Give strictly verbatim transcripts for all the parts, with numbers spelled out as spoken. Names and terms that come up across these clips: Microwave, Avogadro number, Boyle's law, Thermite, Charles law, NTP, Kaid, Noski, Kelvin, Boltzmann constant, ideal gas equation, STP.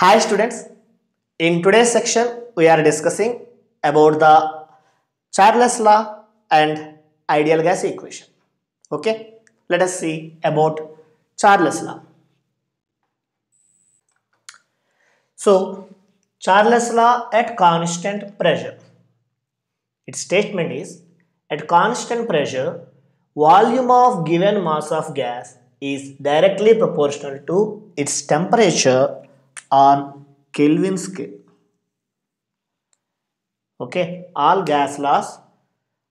Hi students, in today's section we are discussing about the Charles law and ideal gas equation. Okay, let us see about Charles law. So, Charles law at constant pressure. Its statement is, at constant pressure, volume of given mass of gas is directly proportional to its temperature on Kelvin scale. Okay, all gas laws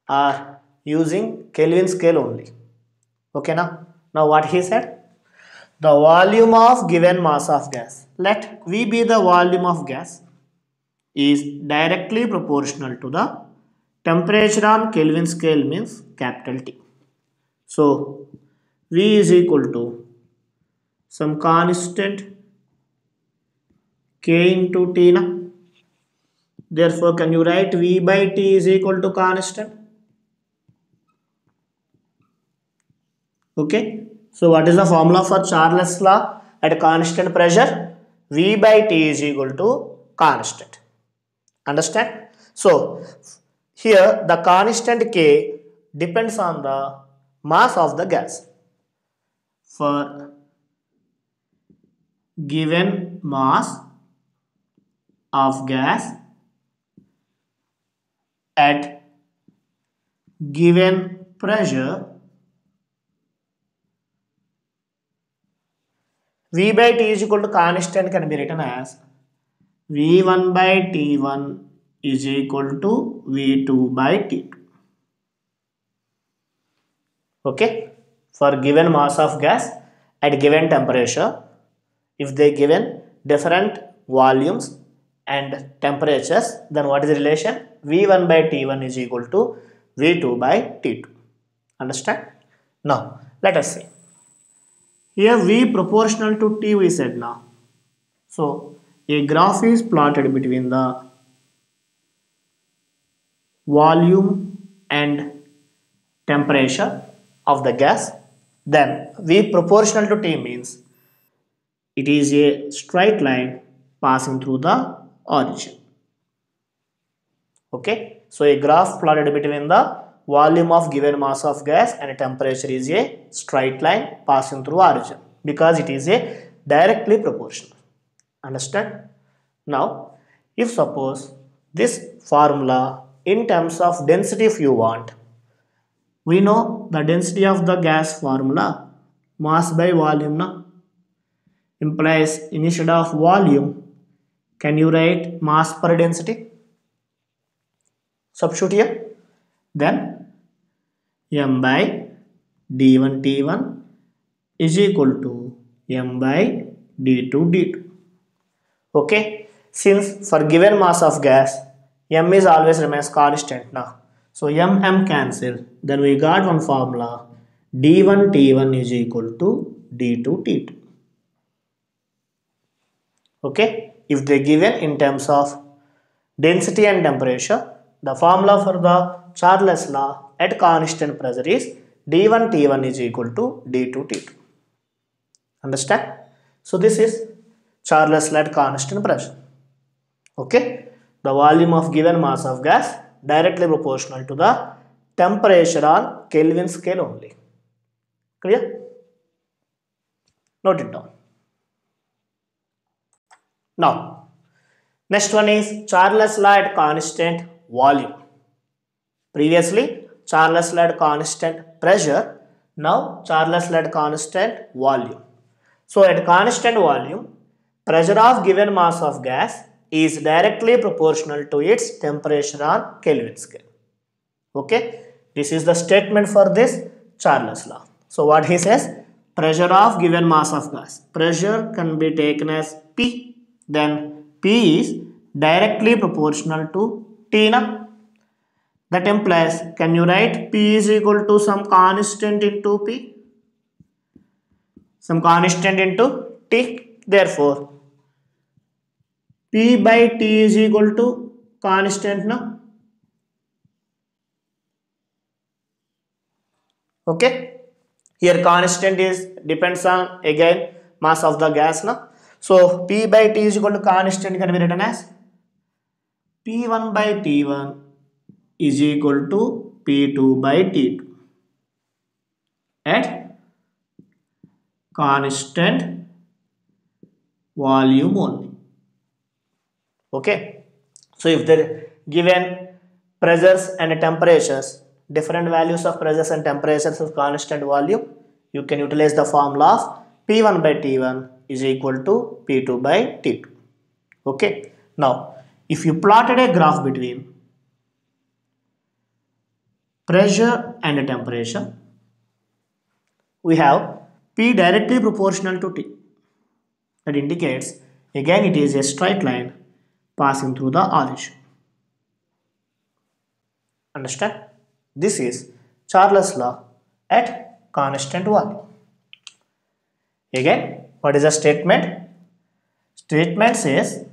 are using Kelvin scale only. Okay, now now what he said, the volume of given mass of gas, let V be the volume of gas, is directly proportional to the temperature on Kelvin scale, means capital T. So V is equal to some constant K into T na. Therefore, can you write V by T is equal to constant? Okay. So, what is the formula for Charles law at constant pressure? V by T is equal to constant. Understand? So, here the constant K depends on the mass of the gas. For given mass of gas at given pressure, V by T is equal to constant can be written as V one by T one is equal to V two by T two. Okay, for given mass of gas at given temperature, if they given different volumes and temperatures, then what is the relation? V one by T one is equal to V two by T two. Understand? Now, let us see. Here V proportional to T we said now. So, a graph is plotted between the volume and temperature of the gas. Then V proportional to T means it is a straight line passing through the origin. Okay, so a graph plotted between the volume of given mass of gas and temperature is a straight line passing through origin because it is a directly proportional. Understand? Now, if suppose this formula in terms of density if you want, we know the density of the gas formula, mass by volume na, implies instead of volume, can you write mass per density? Substitute here. Then M by D one T one is equal to M by D two D two. Okay. Since for given mass of gas, M is always remains constant now. So M M cancel. Then we got one formula. D one T one is equal to D two T two. Okay. If they given in terms of density and temperature, the formula for the Charles law at constant pressure is D one T one is equal to D two T two. Understand? So this is Charles law at constant pressure. Okay? The volume of given mass of gas directly proportional to the temperature on Kelvin scale only. Clear? Note it down. Now, next one is Charles law at constant volume. Previously, Charles law at constant pressure. Now, Charles law at constant volume. So, at constant volume, pressure of given mass of gas is directly proportional to its temperature on Kelvin scale. Okay, this is the statement for this Charles law. So, what he says, pressure of given mass of gas. Pressure can be taken as P. Then P is directly proportional to T na. That implies, can you write P is equal to some constant into P? Some constant into T. Therefore, P by T is equal to constant na. Okay. Here constant is depends on again mass of the gas na. So P by T is equal to constant can be written as P one by T one is equal to P two by T two at constant volume only. Okay, so if there given pressures and temperatures, different values of pressures and temperatures of constant volume, you can utilize the formula of P one by T one is equal to P two by T two. Okay, now if you plotted a graph between pressure and temperature, we have P directly proportional to T. That indicates again it is a straight line passing through the origin. Understand? This is Charles law at constant volume. Again, what is the statement? Statement says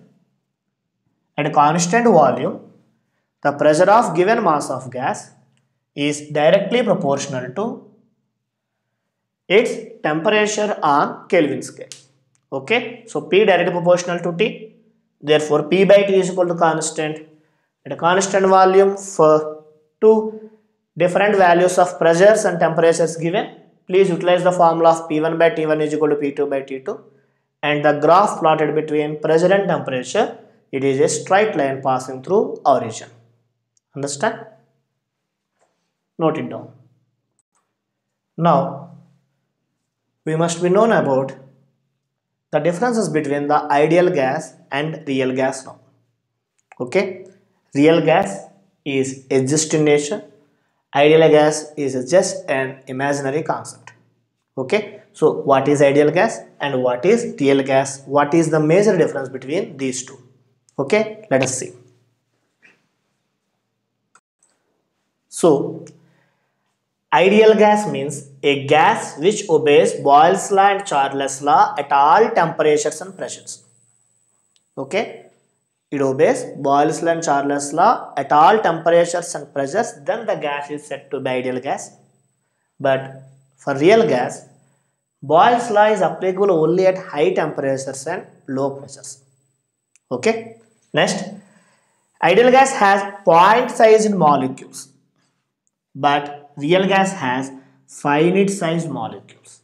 at constant volume, the pressure of given mass of gas is directly proportional to its temperature on Kelvin scale. Okay, so P directly proportional to T, therefore P by T is equal to constant. At a constant volume, for two different values of pressures and temperatures given, please utilize the formula of P one by T one is equal to P two by T two, and the graph plotted between pressure and temperature, it is a straight line passing through origin. Understand? Note it down. Now we must be known about the differences between the ideal gas and real gas now. Okay, real gas is exist in nature, ideal gas is just an imaginary concept. Okay, so what is ideal gas and what is real gas? What is the major difference between these two? Okay, let us see. So ideal gas means a gas which obeys Boyle's law and Charles law at all temperatures and pressures. Okay, it obeys Boyle's law and Charles law at all temperatures and pressures, then the gas is said to be ideal gas. But for real gas, Boyle's law is applicable only at high temperatures and low pressures. Okay, next, ideal gas has point sized molecules, but real gas has finite sized molecules.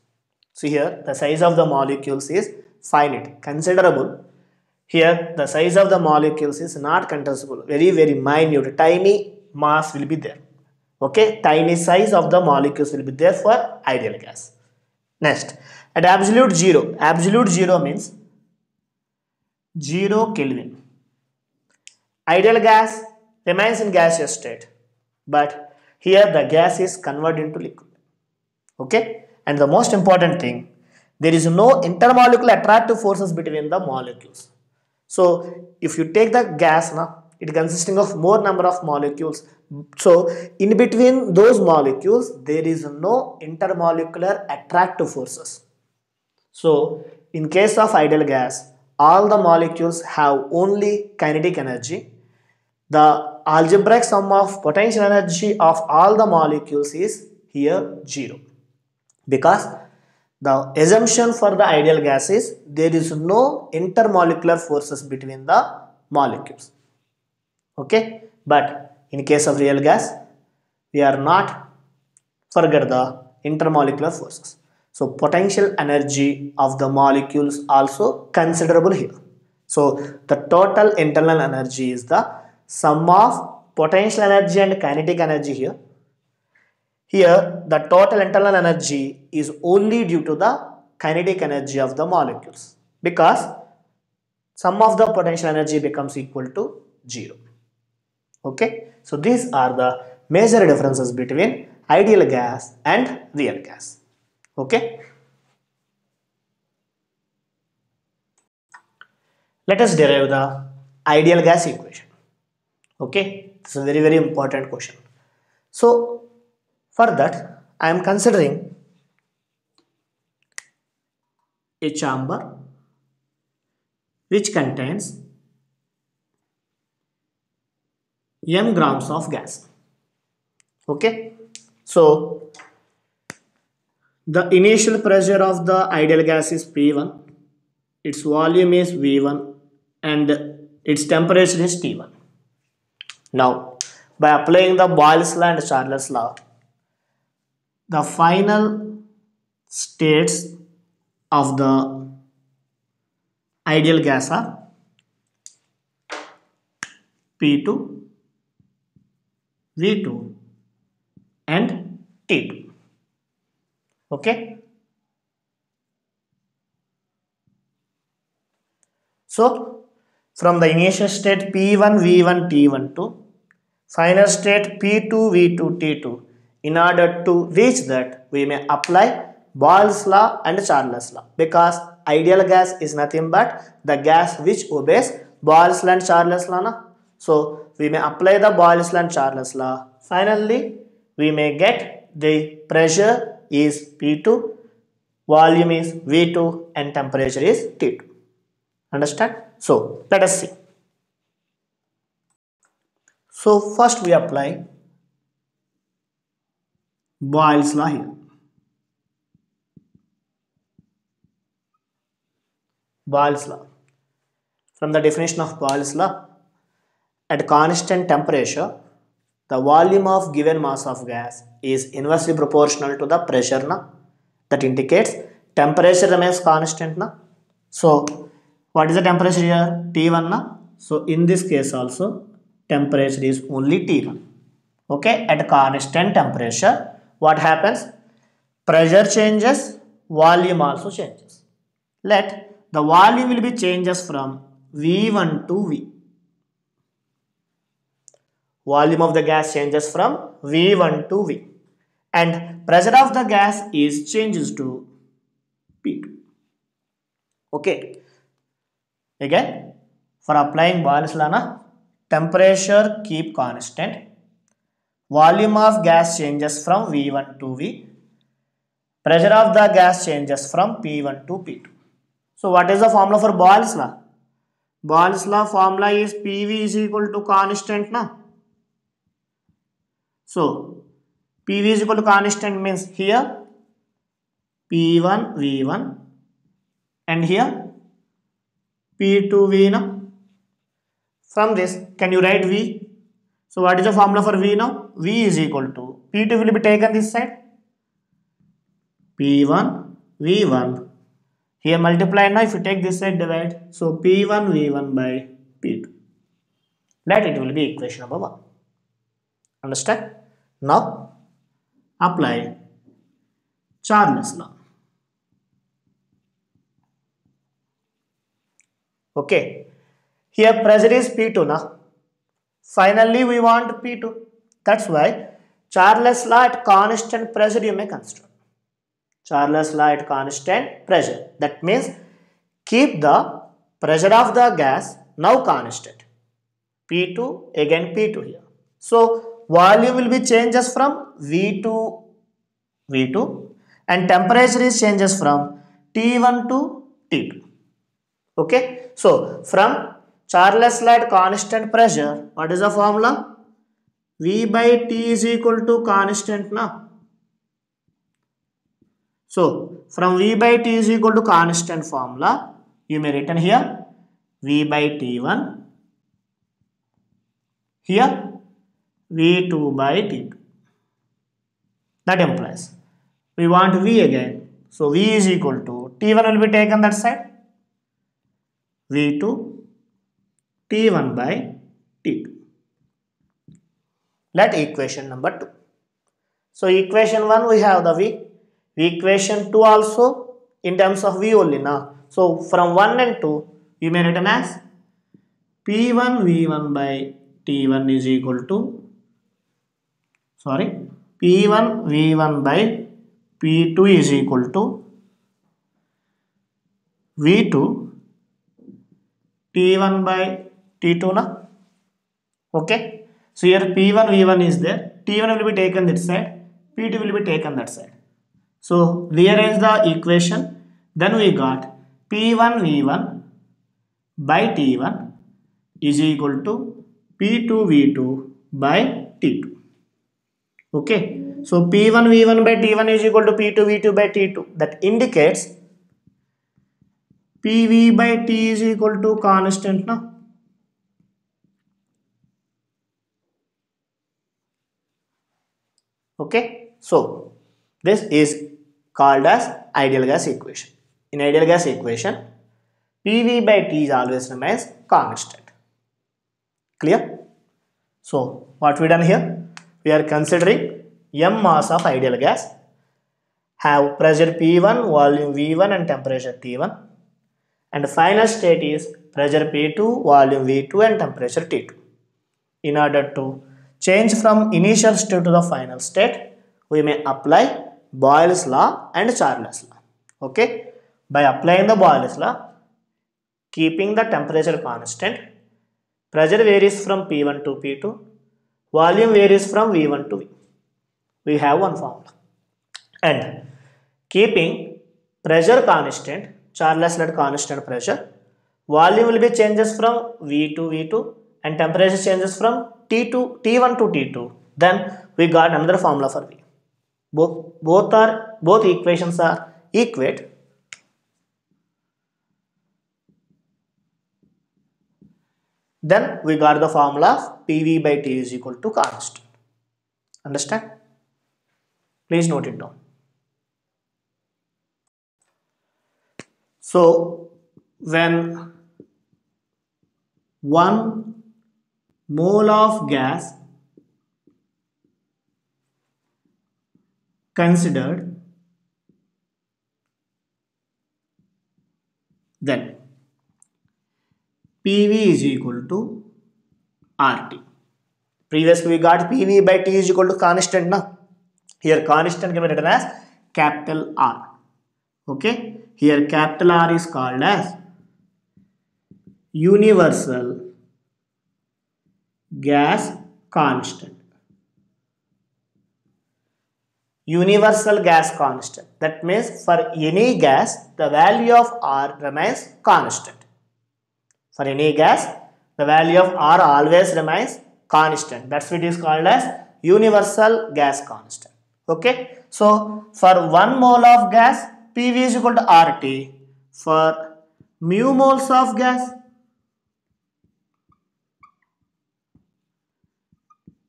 So here the size of the molecules is finite, considerable. Here the size of the molecules is not contestable, very very minute, tiny mass will be there. Okay, tiny size of the molecules will be there for ideal gas. Next, at absolute zero, absolute zero means zero Kelvin. Ideal gas remains in gaseous state, but here the gas is converted into liquid. Okay, and the most important thing, there is no intermolecular attractive forces between the molecules. So if you take the gas now, it consisting of more number of molecules, so in between those molecules there is no intermolecular attractive forces. So in case of ideal gas, all the molecules have only kinetic energy. The algebraic sum of potential energy of all the molecules is here zero, because the assumption for the ideal gas is there is no intermolecular forces between the molecules. Okay, but in case of real gas, we are not forget the intermolecular forces. So potential energy of the molecules also considerable here. So the total internal energy is the sum of potential energy and kinetic energy here. Here the total internal energy is only due to the kinetic energy of the molecules, because sum of the potential energy becomes equal to zero. Okay, so these are the major differences between ideal gas and real gas. Okay, let us derive the ideal gas equation. Okay, this is a very very important question. So for that, I am considering a chamber which contains m grams of gas. Okay, so the initial pressure of the ideal gas is P one its volume is V one and its temperature is T one. Now, by applying the Boyle's law and Charles law, the final states of the ideal gas are P two, V two and T two. Okay. So, from the initial state P one, V one, T one to final state P two, V two, T two, in order to reach that, we may apply Boyle's law and Charles law, because ideal gas is nothing but the gas which obeys Boyle's law and Charles law. Na? So, we may apply the Boyle's law and Charles law. Finally, we may get the pressure is P two, volume is V two and temperature is T two. Understand? So, let us see. So, first we apply Boyle's law here. Boyle's law. From the definition of Boyle's law, at constant temperature, the volume of given mass of gas is inversely proportional to the pressure. Na? That indicates temperature remains constant. Na? So, what is the temperature here? T one. Na? So, in this case also, temperature is only T one. Okay, at constant temperature, what happens? Pressure changes, volume also changes. Let the volume will be changes from V one to V. Volume of the gas changes from V one to V. And pressure of the gas is changes to P two. Okay. Again, for applying Boyle's law, na, temperature keep constant, volume of gas changes from V one to V, pressure of the gas changes from P one to P two. So, what is the formula for Boyle's law? Boyle's law formula is P V is equal to constant. Na? So, P V is equal to constant means here P one, V one and here P two V. Now, from this, can you write V? So, what is the formula for V now? V is equal to P two will be taken this side. P one, V one. Here multiply now. If you take this side, divide. So, P one, V one by P two. That it will be equation number one. Understand? Now, apply Charles law. Okay, here pressure is P two now. Finally, we want P two. That's why Charles law at constant pressure you may construct. Charles law at constant pressure. That means keep the pressure of the gas now constant. P two again P two here. So volume will be changes from V to V two and temperature is changes from T one to T two. Okay, so from Charles law at constant pressure, what is the formula? V by T is equal to constant now. So, from V by T is equal to constant formula, you may written here V by T one, here V two by T two. That implies we want V again. So, V is equal to T one will be taken that side. V two T one by T two. Let equation number two. So equation one we have the V. Equation two also in terms of V only now. So from one and two you may written as P one V one by T one is equal to sorry P one V one by P two is equal to V two T one by T two na? Okay. So here P one V one is there. T one will be taken that side. P two will be taken that side. So rearrange the equation. Then we got P one V one by T one is equal to P two V two by T two. Okay. So P one V one by T one is equal to P two V two by T two. That indicates P V by T is equal to constant ना, okay, so this is called as ideal gas equation. In ideal gas equation P V by T is always remains constant. Clear? So what we done here, we are considering m mass of ideal gas have pressure P one, volume V one and temperature T one, and final state is pressure P two, volume V two and temperature T two. In order to change from initial state to the final state, we may apply Boyle's law and Charles law. Okay, by applying the Boyle's law, keeping the temperature constant, pressure varies from P one to P two, volume varies from V one to V. We have one formula. And keeping pressure constant, Charles law constant pressure, volume will be changes from V to V two and temperature changes from T two, T one to T two. Then we got another formula for V. Both both are both equations are equate. Then we got the formula of P V by T is equal to constant. Understand? Please note it down. So when one mole of gas considered, then P V is equal to R T. Previously we got P V by T is equal to constant now. Here constant can be written as capital R. Okay, here capital R is called as universal gas constant. Universal gas constant, that means for any gas the value of R remains constant. For any gas the value of R always remains constant. That's what it is called as universal gas constant. Okay, so for one mole of gas P V is equal to R T. For mu moles of gas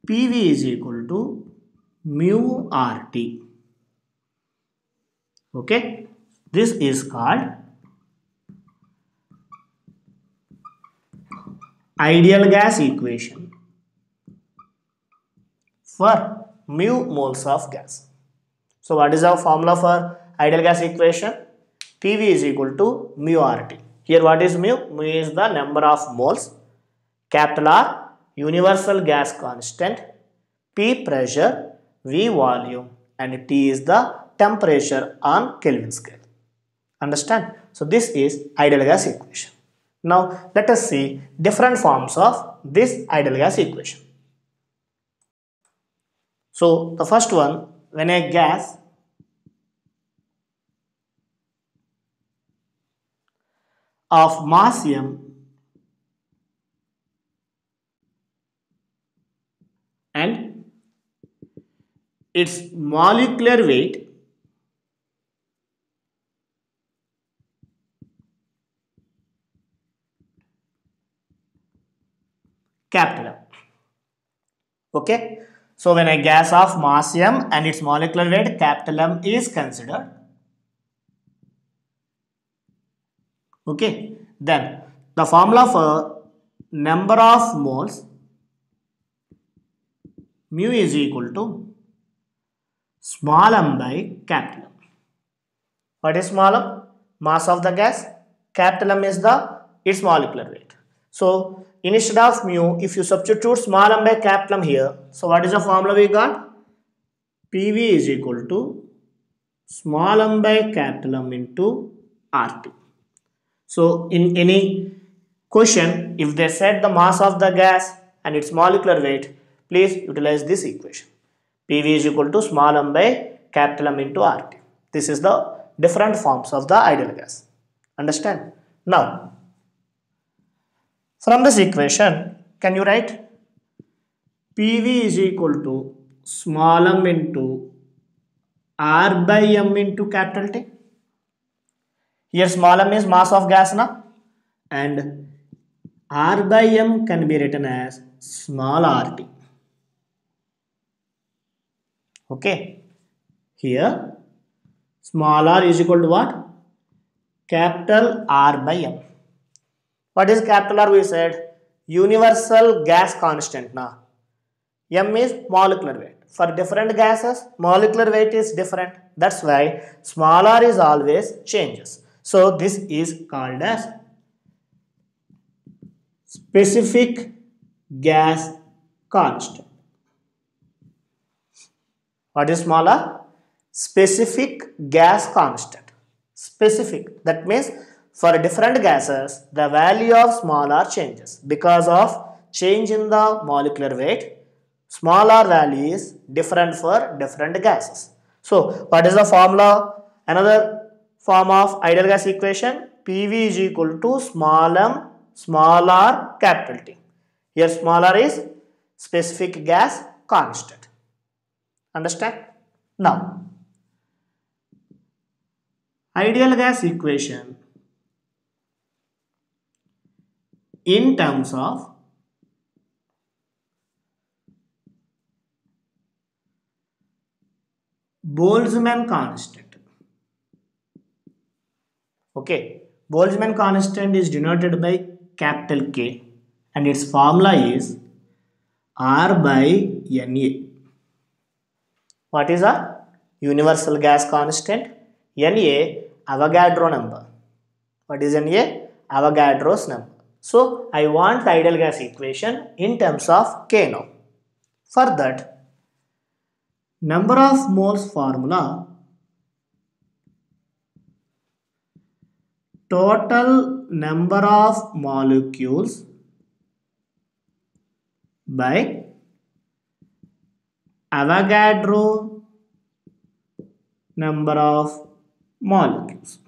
P V is equal to mu R T. Okay, this is called ideal gas equation for mu moles of gas. So what is our formula for ideal gas equation? P V is equal to mu R T. Here what is mu? Mu is the number of moles, capital R universal gas constant, P pressure, V volume and T is the temperature on Kelvin scale. Understand? So this is ideal gas equation. Now let us see different forms of this ideal gas equation. So the first one, when a gas of mass m and its molecular weight capital M. Okay, so when a gas of mass M and its molecular weight capital M is considered, okay, then the formula for number of moles, mu is equal to small m by capital M. What is small m? Mass of the gas, capital M is the its molecular weight. So instead of mu, if you substitute small m by capital M here, so what is the formula we got? P V is equal to small m by capital M into R T. So in any question, if they said the mass of the gas and its molecular weight, please utilize this equation. P V is equal to small m by capital M into R T. This is the different forms of the ideal gas. Understand? Now, from this equation, can you write P V is equal to small m into R by M into capital T? Here small m is mass of gas na, and r by m can be written as small rt. Okay, here small r is equal to what? Capital R by m. What is capital R? We said universal gas constant na. M is molecular weight. For different gases molecular weight is different, that's why small r is always changes. So this is called as specific gas constant. What is small r? Specific gas constant. Specific, that means for different gases the value of small r changes because of change in the molecular weight. Small r value is different for different gases. So what is the formula? Another form of ideal gas equation, P V is equal to small m small r capital T. Here small r is specific gas constant. Understand? Now ideal gas equation in terms of Boltzmann constant. Okay, Boltzmann constant is denoted by capital K and its formula is R by N A. What is R? Universal gas constant. N A, Avogadro number. What is N A? Avogadro's number. So I want the ideal gas equation in terms of K now. For that, number of moles formula, total number of molecules by Avogadro number of molecules.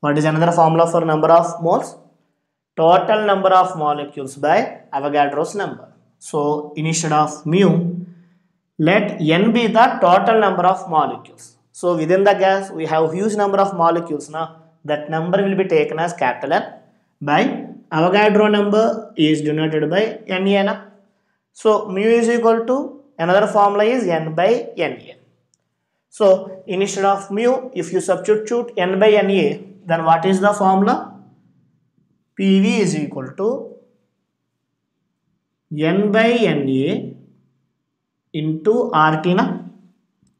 What is another formula for number of moles? Total number of molecules by Avogadro's number. So instead of mu, let n be the total number of molecules. So within the gas we have huge number of molecules now. That number will be taken as capital N by Avogadro number is denoted by N A. So mu is equal to, another formula is n by N A. So instead of mu, if you substitute n by N A, then what is the formula? P V is equal to n by N A into R T na.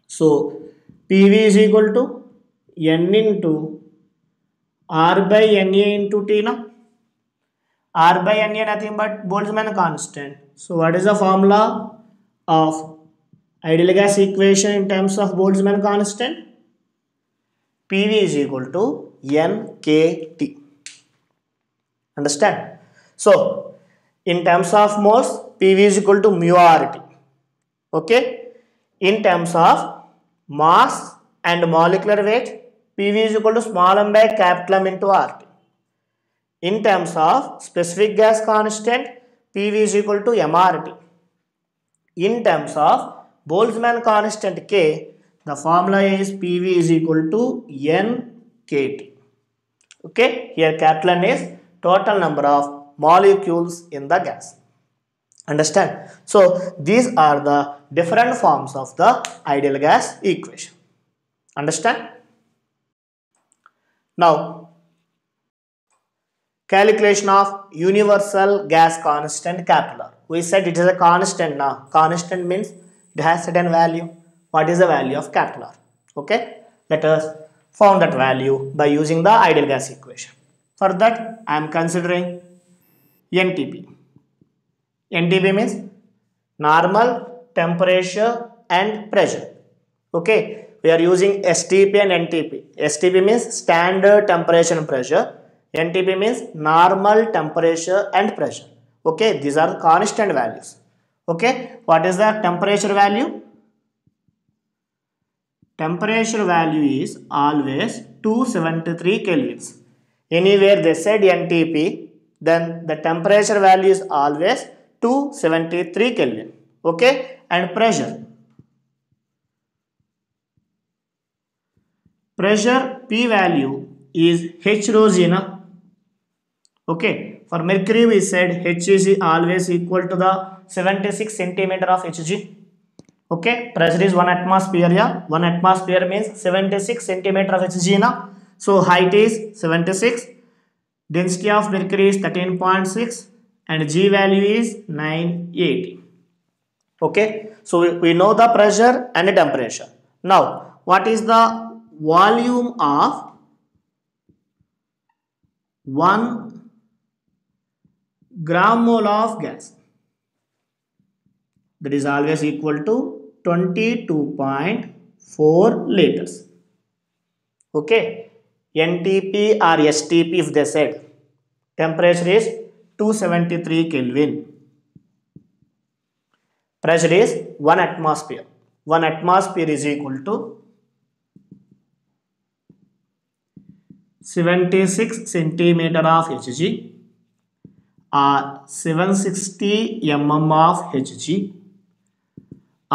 So P V is equal to n into R by N A into T na. R by N A nothing but Boltzmann constant. So what is the formula of ideal gas equation in terms of Boltzmann constant? P V is equal to N K T. Understand? So in terms of moles, P V is equal to mu R T. Okay, in terms of mass and molecular weight, P V is equal to small m by capital M into R T. In terms of specific gas constant, P V is equal to M R T. In terms of Boltzmann constant K, the formula is P V is equal to N K T. Okay, here capital N is total number of molecules in the gas. Understand? So these are the different forms of the ideal gas equation. Understand? Now, calculation of universal gas constant capital R. We said it is a constant now. Constant means it has certain value. What is the value of capital R? Okay, let us find that value by using the ideal gas equation. For that, I am considering N T P. N T P means normal temperature and pressure. Okay, we are using S T P and N T P. S T P means standard temperature and pressure. N T P means normal temperature and pressure. Okay, these are constant values. Okay, what is the temperature value? Temperature value is always two seventy-three kelvins. Anywhere they said N T P, then the temperature value is always two seventy-three kelvin. Okay, and pressure. pressure P value is H rho zena. Okay, for mercury we said H is always equal to the seventy-six centimeter of Hg. Okay, pressure is one atmosphere. Yeah, one atmosphere means seventy-six centimeter of Hg na. So height is seventy-six. Density of mercury is thirteen point six and G value is nine eighty. Okay, so we know the pressure and the temperature. Now, what is the volume of one gram mole of gas? That is always equal to twenty-two point four liters. Okay, N T P or S T P if they said, temperature is two seventy-three Kelvin. Pressure is one atmosphere. one atmosphere is equal to seventy-six centimeter of Hg or seven hundred sixty mm of Hg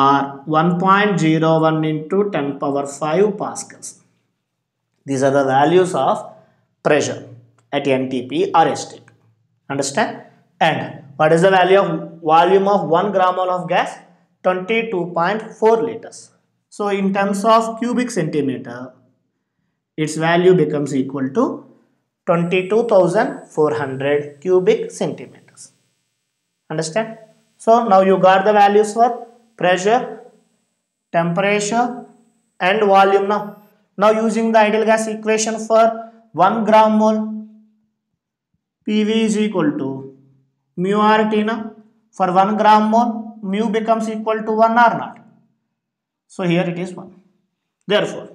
or one point zero one into ten power five pascals. These are the values of pressure at N T P or S T P. Understand? And what is the value of volume of one gram mole of gas? twenty-two point four liters. So in terms of cubic centimeter, its value becomes equal to twenty-two thousand four hundred cubic centimeters. Understand? So now you got the values for pressure, temperature and volume now. Now using the ideal gas equation for one gram mole, P V is equal to mu r T na. For one gram mole mu becomes equal to one r naught. So here it is one. Therefore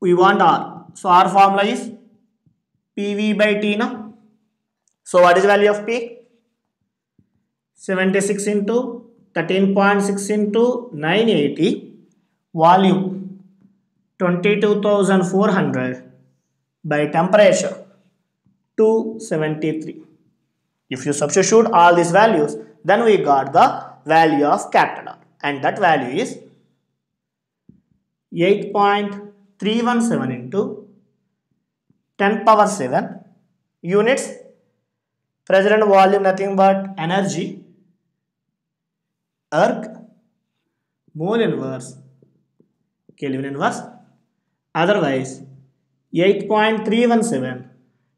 we want r. So our formula is P V by T na. So what is the value of P? seventy-six into thirteen point six into nine eighty, volume twenty-two thousand four hundred by temperature two seventy-three. If you substitute all these values, then we got the value of capital R, and that value is eight point three one seven into ten power seven units. Pressure and volume nothing but energy, erg, mole inverse, Kelvin inverse. Otherwise, eight point three one seven,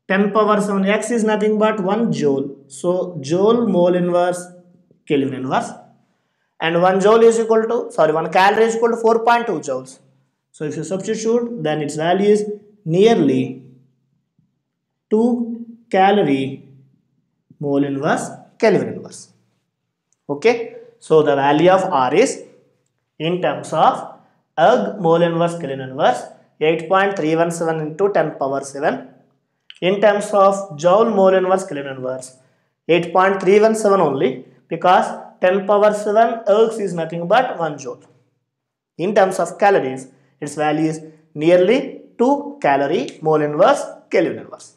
ten power seven, x is nothing but one joule. So, joule, mole inverse, Kelvin inverse. And one joule is equal to, sorry, one calorie is equal to four point two joules. So, if you substitute, then its value is nearly two calorie mole inverse, Kelvin inverse. Okay. So, the value of R is in terms of erg, mole inverse, Kelvin inverse, eight point three one seven into ten power seven. In terms of joule, mole inverse, Kelvin inverse, eight point three one seven only, because ten power seven ergs is nothing but one joule. In terms of calories, its value is nearly two calorie mole inverse, Kelvin inverse.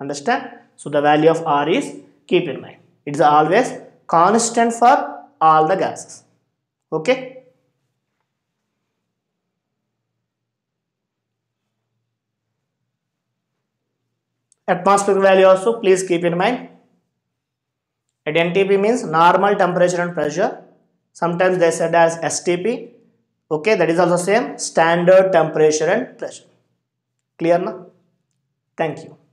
Understand? So the value of R is, keep in mind, it is always constant for all the gases. Okay. Atmospheric value also please keep in mind. At N T P means normal temperature and pressure. Sometimes they said as S T P. Okay, that is also same, standard temperature and pressure. Clear now? Thank you.